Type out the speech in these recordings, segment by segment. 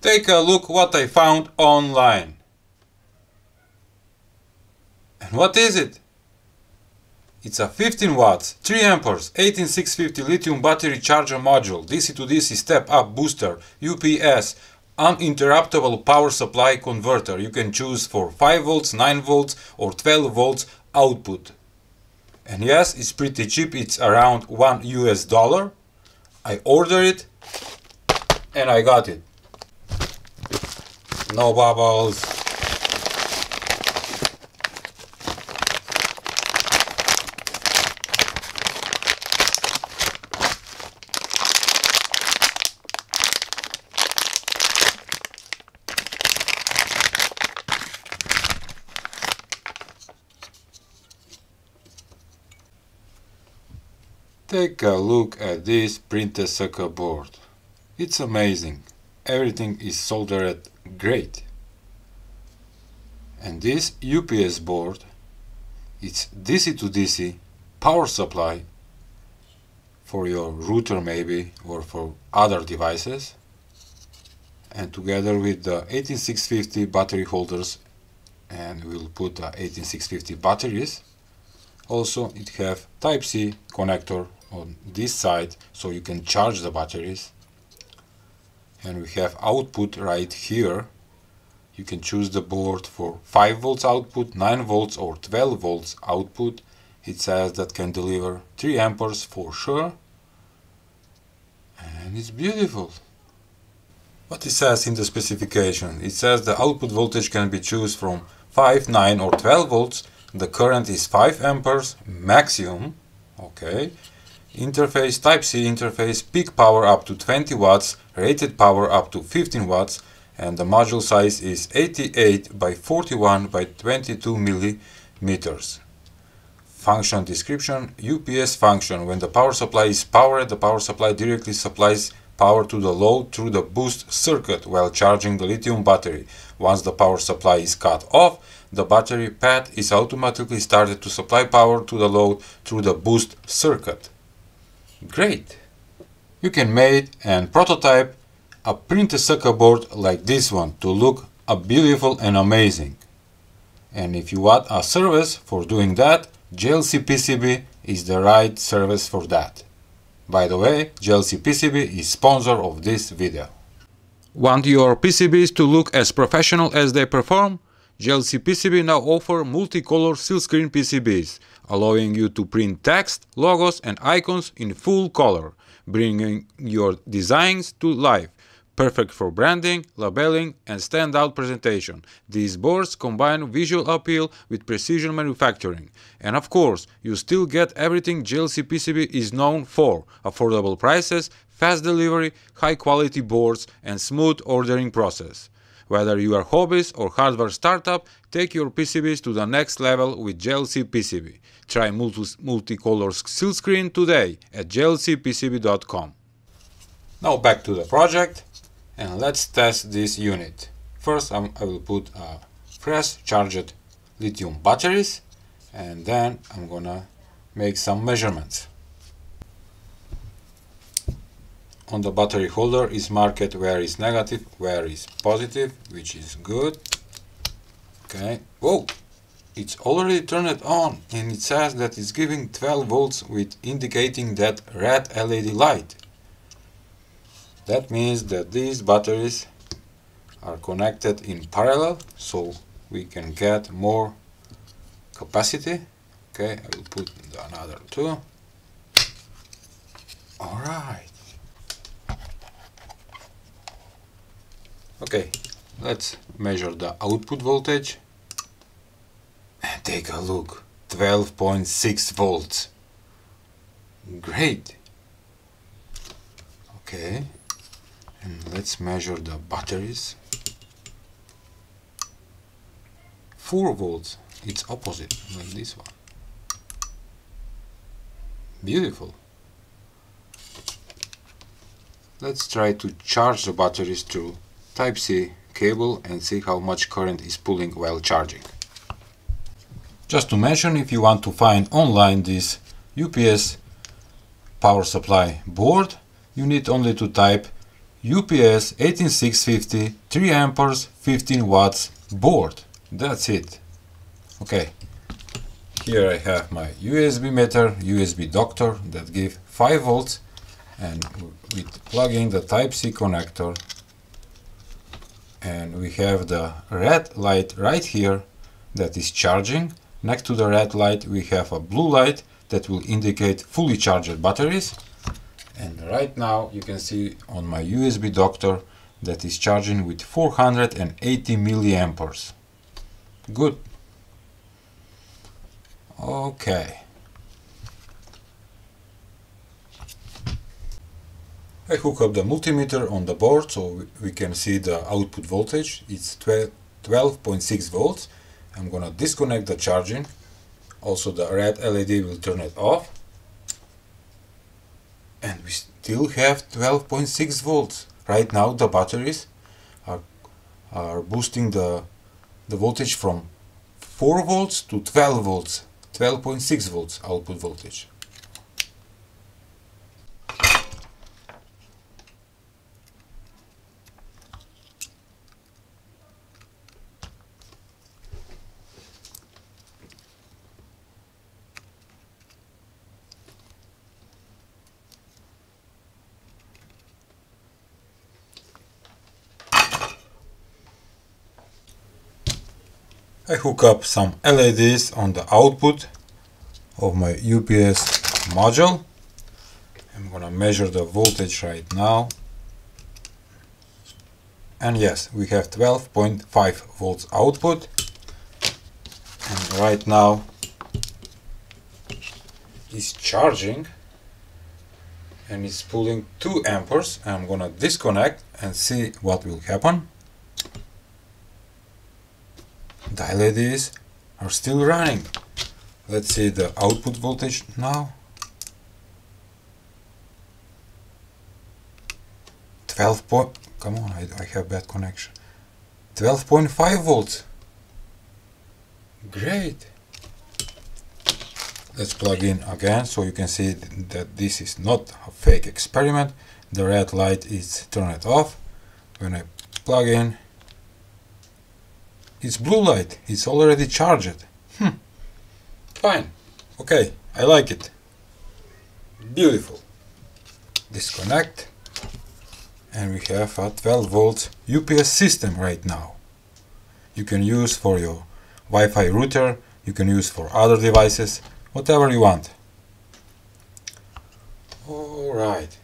Take a look what I found online. And what is it? It's a 15 watts, 3 amperes, 18650 lithium battery charger module, DC to DC step up booster, UPS, uninterruptible power supply converter. You can choose for 5 volts, 9 volts or 12 volts output. And yes, it's pretty cheap, it's around $1. I ordered it and I got it. No bubbles. Take a look at this printed circuit board. It's amazing. Everything is soldered great. And this UPS board, it's DC to DC power supply for your router maybe or for other devices. And together with the 18650 battery holders, and we'll put the 18650 batteries. Also it have Type-C connector on this side, so you can charge the batteries. And we have output right here. You can choose the board for 5 volts output, 9 volts or 12 volts output. It says that can deliver 3 amperes for sure. And it's beautiful. What it says in the specification? It says the output voltage can be choose from 5, 9 or 12 volts. The current is 5 amperes maximum. Okay. Interface, Type-C interface, peak power up to 20 watts, rated power up to 15 watts, and the module size is 88 by 41 by 22 millimeters. Function description, UPS function. When the power supply is powered, the power supply directly supplies power to the load through the boost circuit while charging the lithium battery. Once the power supply is cut off, the battery pad is automatically started to supply power to the load through the boost circuit. Great! You can make and prototype a printed circuit board like this one to look beautiful and amazing. And if you want a service for doing that, JLCPCB is the right service for that. By the way, JLCPCB is sponsor of this video. Want your PCBs to look as professional as they perform? JLCPCB now offer multicolor silkscreen PCBs, allowing you to print text, logos and icons in full color, bringing your designs to life. Perfect for branding, labeling and standout presentation. These boards combine visual appeal with precision manufacturing. And of course, you still get everything JLCPCB is known for: affordable prices, fast delivery, high quality boards and smooth ordering process. Whether you are hobbyist or hardware startup, take your PCBs to the next level with JLCPCB. Try multicolor silkscreen today at jlcpcb.com. Now back to the project. And let's test this unit. First, I will put a fresh charged lithium batteries, and then I'm gonna make some measurements. On the battery holder is marked where is negative, where is positive, which is good. Okay, whoa, it's already turned on, and it says that it's giving 12 volts with indicating that red LED light. That means that these batteries are connected in parallel, so we can get more capacity. Okay, I will put another two. All right. Okay, let's measure the output voltage. And take a look, 12.6 volts. Great. Okay. And let's measure the batteries. 4 volts, it's opposite, like this one. Beautiful. Let's try to charge the batteries through Type-C cable and see how much current is pulling while charging. Just to mention, if you want to find online this UPS power supply board, you need only to type UPS 18650 3 amperes 15 watts board. That's it. Okay, here I have my USB meter, USB doctor that give 5 volts, and we plug in the Type-C connector, and we have the red light right here that is charging. Next to the red light we have a blue light that will indicate fully charged batteries. And right now you can see on my USB doctor that is charging with 480 milliamperes. Good. Okay. I hook up the multimeter on the board so we can see the output voltage. It's 12.6 volts. I'm gonna disconnect the charging. Also the red LED will turn it off. And we still have 12.6 volts. Right now the batteries are boosting the voltage from 4 volts to 12 volts. 12.6 volts output voltage. I hook up some LEDs on the output of my UPS module. I'm gonna measure the voltage right now. And yes, we have 12.5 volts output. And right now it's charging and it's pulling 2 amperes. I'm gonna disconnect and see what will happen. The LEDs are still running. Let's see the output voltage now. 12 point. Come on, I have bad connection. 12.5 volts. Great. Let's plug in again so you can see that this is not a fake experiment. The red light is turned off. When I plug in, it's blue light, it's already charged. Fine. Okay, I like it. Beautiful. Disconnect. And we have a 12 volts UPS system right now. You can use for your Wi-Fi router, you can use for other devices, whatever you want. Alright.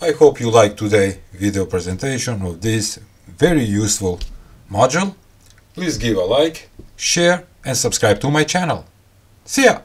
I hope you liked today's video presentation of this very useful module. Please give a like, share, and subscribe to my channel. See ya!